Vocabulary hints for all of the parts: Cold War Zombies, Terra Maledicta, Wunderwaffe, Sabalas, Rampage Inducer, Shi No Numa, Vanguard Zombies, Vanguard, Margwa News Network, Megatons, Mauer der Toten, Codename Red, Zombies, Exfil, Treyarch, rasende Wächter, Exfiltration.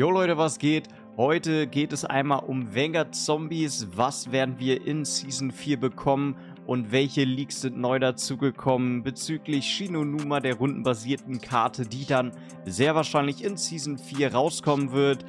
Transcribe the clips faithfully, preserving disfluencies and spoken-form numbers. Jo Leute, was geht? Heute geht es einmal um Vanguard Zombies. Was werden wir in Season vier bekommen? Und welche Leaks sind neu dazugekommen bezüglich Shi No Numa, der rundenbasierten Karte, die dann sehr wahrscheinlich in Season vier rauskommen wird.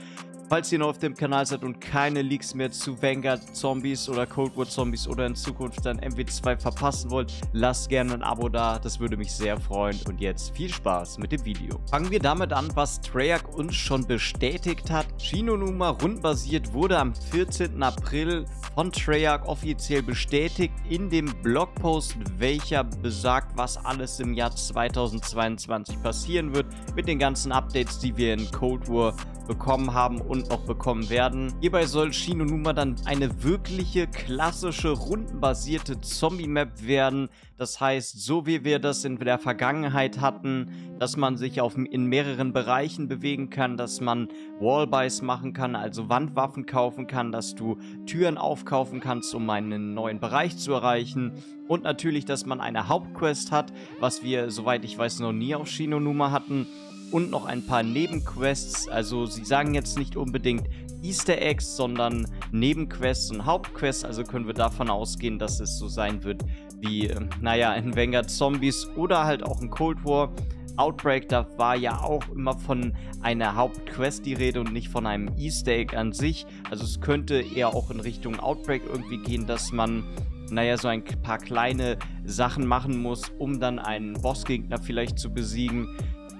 Falls ihr noch auf dem Kanal seid und keine Leaks mehr zu Vanguard Zombies oder Cold War Zombies oder in Zukunft dann M W zwei verpassen wollt, lasst gerne ein Abo da, das würde mich sehr freuen. Und jetzt viel Spaß mit dem Video. Fangen wir damit an, was Treyarch uns schon bestätigt hat. Shi No Numa rundenbasiert wurde am vierzehnten April von Treyarch offiziell bestätigt in dem Blogpost, welcher besagt, was alles im Jahr zweitausendzweiundzwanzig passieren wird mit den ganzen Updates, die wir in Cold War bekommen haben und noch bekommen werden. Hierbei soll Shi No Numa dann eine wirkliche klassische rundenbasierte Zombie-Map werden. Das heißt, so wie wir das in der Vergangenheit hatten, dass man sich auf, in mehreren Bereichen bewegen kann, dass man Wallbuys machen kann, also Wandwaffen kaufen kann, dass du Türen aufkaufen kannst, um einen neuen Bereich zu erreichen. Und natürlich, dass man eine Hauptquest hat, was wir, soweit ich weiß, noch nie auf Shi No Numa hatten. Und noch ein paar Nebenquests, also sie sagen jetzt nicht unbedingt Easter Eggs, sondern Nebenquests und Hauptquests, also können wir davon ausgehen, dass es so sein wird wie, äh, naja, in Vanguard Zombies oder halt auch in Cold War Outbreak, da war ja auch immer von einer Hauptquest die Rede und nicht von einem Easter Egg an sich, also es könnte eher auch in Richtung Outbreak irgendwie gehen, dass man, naja, so ein paar kleine Sachen machen muss, um dann einen Bossgegner vielleicht zu besiegen.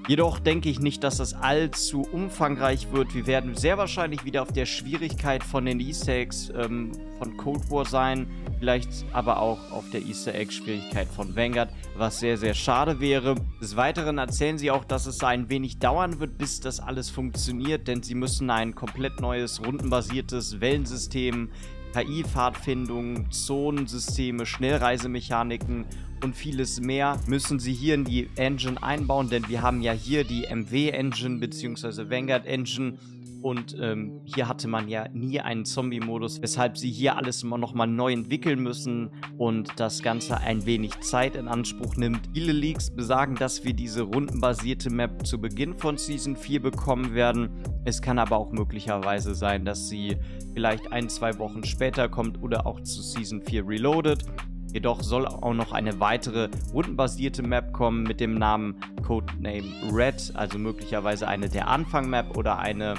Jedoch denke ich nicht, dass das allzu umfangreich wird. Wir werden sehr wahrscheinlich wieder auf der Schwierigkeit von den Easter Eggs ähm, von Cold War sein. Vielleicht aber auch auf der Easter Egg Schwierigkeit von Vanguard, was sehr, sehr schade wäre. Des Weiteren erzählen sie auch, dass es ein wenig dauern wird, bis das alles funktioniert. Denn sie müssen ein komplett neues, rundenbasiertes Wellensystem, K I-Pfadfindung, Zonensysteme, Schnellreisemechaniken und vieles mehr müssen sie hier in die Engine einbauen, denn wir haben ja hier die M W Engine bzw. Vanguard Engine und ähm, hier hatte man ja nie einen Zombie-Modus, weshalb sie hier alles nochmal neu entwickeln müssen und das Ganze ein wenig Zeit in Anspruch nimmt. Viele Leaks besagen, dass wir diese rundenbasierte Map zu Beginn von Season vier bekommen werden. Es kann aber auch möglicherweise sein, dass sie vielleicht ein, zwei Wochen später kommt oder auch zu Season vier Reloaded. Jedoch soll auch noch eine weitere rundenbasierte Map kommen mit dem Namen Codename Red, also möglicherweise eine der Anfang-Map oder eine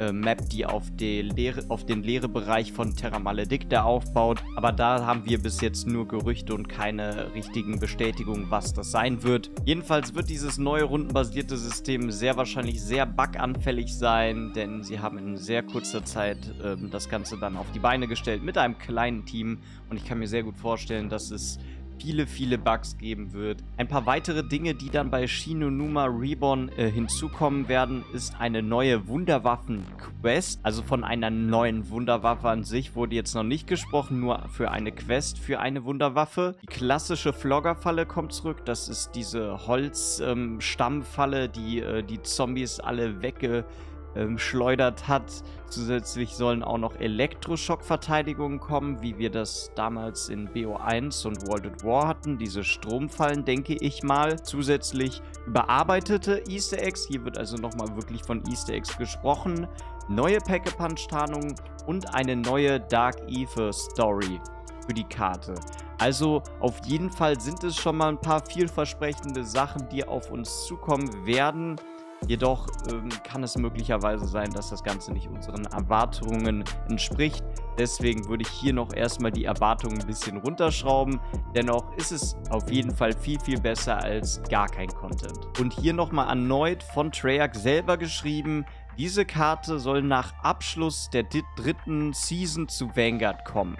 äh, Map, die auf, die Leere, auf den Leere-Bereich von Terra Maledicta aufbaut. Aber da haben wir bis jetzt nur Gerüchte und keine richtigen Bestätigungen, was das sein wird. Jedenfalls wird dieses neue rundenbasierte System sehr wahrscheinlich sehr buganfällig sein, denn sie haben in sehr kurzer Zeit äh, das Ganze dann auf die Beine gestellt mit einem kleinen Team und ich kann mir sehr gut vorstellen, dass es viele, viele Bugs geben wird. Ein paar weitere Dinge, die dann bei Shi No Numa Reborn äh, hinzukommen werden, ist eine neue Wunderwaffen-Quest. Also von einer neuen Wunderwaffe an sich wurde jetzt noch nicht gesprochen, nur für eine Quest für eine Wunderwaffe. Die klassische Floggerfalle kommt zurück. Das ist diese Holzstammfalle, ähm, die äh, die Zombies alle wegge... schleudert hat. Zusätzlich sollen auch noch Elektroschockverteidigungen kommen, wie wir das damals in B O eins und World at War hatten. Diese Stromfallen, denke ich mal. Zusätzlich überarbeitete Easter Eggs. Hier wird also nochmal wirklich von Easter Eggs gesprochen. Neue Pack-a-Punch-Tarnungen und eine neue Dark Aether-Story für die Karte. Also auf jeden Fall sind es schon mal ein paar vielversprechende Sachen, die auf uns zukommen werden. Jedoch ähm, kann es möglicherweise sein, dass das Ganze nicht unseren Erwartungen entspricht. Deswegen würde ich hier noch erstmal die Erwartungen ein bisschen runterschrauben. Dennoch ist es auf jeden Fall viel, viel besser als gar kein Content. Und hier nochmal erneut von Treyarch selber geschrieben, diese Karte soll nach Abschluss der dritten Season zu Vanguard kommen.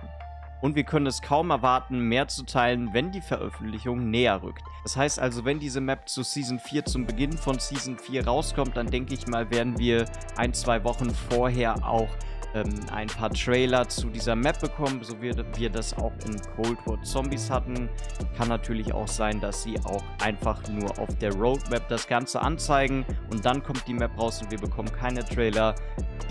Und wir können es kaum erwarten, mehr zu teilen, wenn die Veröffentlichung näher rückt. Das heißt also, wenn diese Map zu Season vier zum Beginn von Season vier rauskommt, dann denke ich mal, werden wir ein, zwei Wochen vorher auch ähm, ein paar Trailer zu dieser Map bekommen, so wie wir das auch in Cold War Zombies hatten. Kann natürlich auch sein, dass sie auch einfach nur auf der Roadmap das Ganze anzeigen und dann kommt die Map raus und wir bekommen keine Trailer.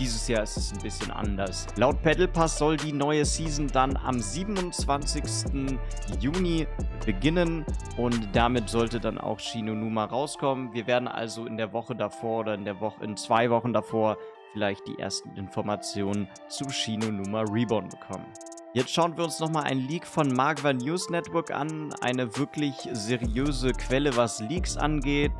Dieses Jahr ist es ein bisschen anders. Laut Battle Pass soll die neue Season dann am siebenundzwanzigsten Juni beginnen und damit sollte dann auch Shi No Numa rauskommen. Wir werden also in der Woche davor oder in der Woche in zwei Wochen davor vielleicht die ersten Informationen zu Shi No Numa Reborn bekommen. Jetzt schauen wir uns nochmal ein Leak von Margwa News Network an, eine wirklich seriöse Quelle, was Leaks angeht.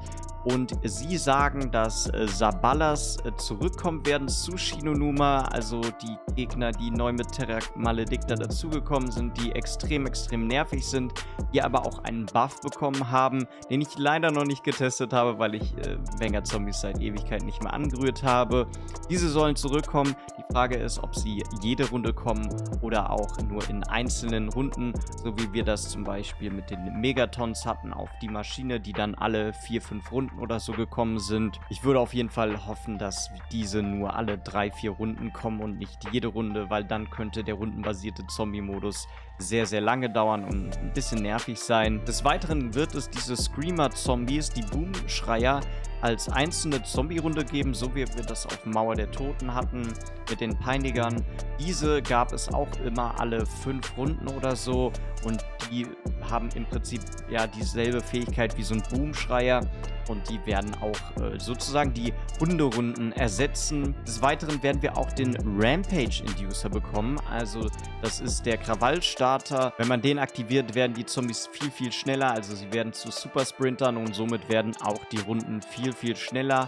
Und sie sagen, dass Sabalas zurückkommen werden zu Shi No Numa, also die Gegner, die neu mit Terra Maledicta dazugekommen sind, die extrem, extrem nervig sind, die aber auch einen Buff bekommen haben, den ich leider noch nicht getestet habe, weil ich äh, Vanguard Zombies seit Ewigkeit nicht mehr angerührt habe. Diese sollen zurückkommen. Die Frage ist, ob sie jede Runde kommen oder auch nur in einzelnen Runden, so wie wir das zum Beispiel mit den Megatons hatten auf die Maschine, die dann alle vier, fünf Runden oder so gekommen sind. Ich würde auf jeden Fall hoffen, dass diese nur alle drei, vier Runden kommen und nicht jede Runde, weil dann könnte der rundenbasierte Zombie-Modus sehr, sehr lange dauern und ein bisschen nervig sein. Des Weiteren wird es diese Screamer-Zombies, die Boom-Schreier, als einzelne Zombie-Runde geben, so wie wir das auf Mauer der Toten hatten, mit den Peinigern. Diese gab es auch immer alle fünf Runden oder so und die haben im Prinzip ja dieselbe Fähigkeit wie so ein Boom-Schreier und die werden auch äh, sozusagen die Hunderunden ersetzen. Des Weiteren werden wir auch den Rampage Inducer bekommen, also das ist der Krawallstarter. Wenn man den aktiviert, werden die Zombies viel, viel schneller, also sie werden zu Supersprintern und somit werden auch die Runden viel, viel schneller.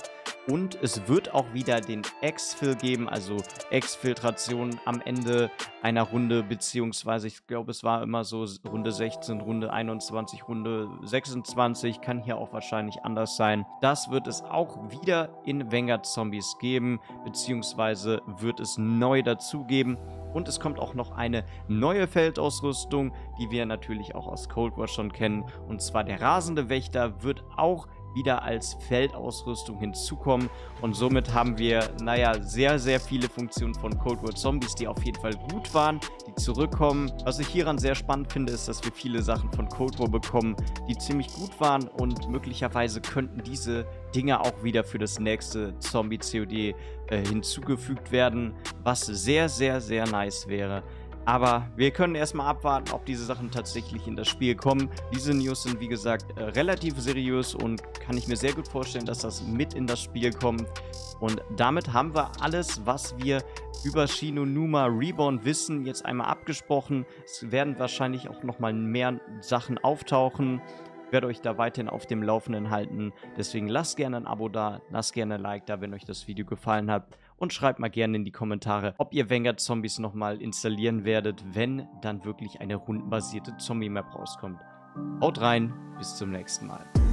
Und es wird auch wieder den Exfil geben, also Exfiltration am Ende einer Runde, beziehungsweise ich glaube, es war immer so Runde sechzehn, Runde einundzwanzig, Runde sechsundzwanzig, kann hier auch wahrscheinlich anders sein. Das wird es auch wieder in Vanguard Zombies geben, beziehungsweise wird es neu dazu geben. Und es kommt auch noch eine neue Feldausrüstung, die wir natürlich auch aus Cold War schon kennen, und zwar der rasende Wächter wird auch wieder als Feldausrüstung hinzukommen und somit haben wir, naja, sehr, sehr viele Funktionen von Cold War Zombies, die auf jeden Fall gut waren, die zurückkommen. Was ich hieran sehr spannend finde, ist, dass wir viele Sachen von Cold War bekommen, die ziemlich gut waren und möglicherweise könnten diese Dinge auch wieder für das nächste Zombie-C O D äh, hinzugefügt werden, was sehr, sehr, sehr nice wäre. Aber wir können erstmal abwarten, ob diese Sachen tatsächlich in das Spiel kommen. Diese News sind, wie gesagt, relativ seriös und kann ich mir sehr gut vorstellen, dass das mit in das Spiel kommt. Und damit haben wir alles, was wir über Shi No Numa Reborn wissen, jetzt einmal abgesprochen. Es werden wahrscheinlich auch nochmal mehr Sachen auftauchen. Ich werde euch da weiterhin auf dem Laufenden halten. Deswegen lasst gerne ein Abo da, lasst gerne ein Like da, wenn euch das Video gefallen hat. Und schreibt mal gerne in die Kommentare, ob ihr Vanguard Zombies nochmal installieren werdet, wenn dann wirklich eine rundenbasierte Zombie-Map rauskommt. Haut rein, bis zum nächsten Mal.